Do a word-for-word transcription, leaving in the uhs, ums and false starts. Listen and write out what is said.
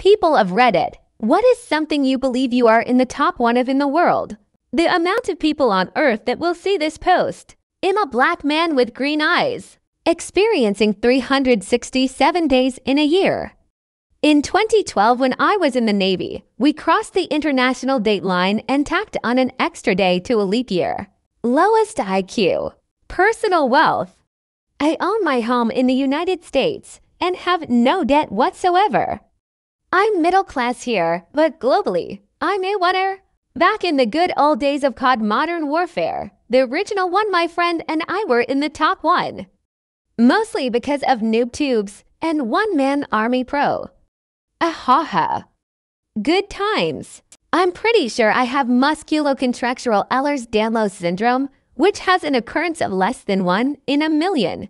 People of Reddit, what is something you believe you are in the top one of in the world? The amount of people on Earth that will see this post. I'm a black man with green eyes, experiencing three hundred sixty-seven days in a year. In twenty twelve, when I was in the Navy, we crossed the international date line and tacked on an extra day to a leap year. Lowest I Q. Personal wealth. I own my home in the United States and have no debt whatsoever. I'm middle class here, but globally, I'm a winner. Back in the good old days of C O D Modern Warfare, the original one, my friend and I were in the top one. Mostly because of noob tubes and one-man army pro. Ahaha. Good times. I'm pretty sure I have musculocontractural Ehlers-Danlos Syndrome, which has an occurrence of less than one in a million.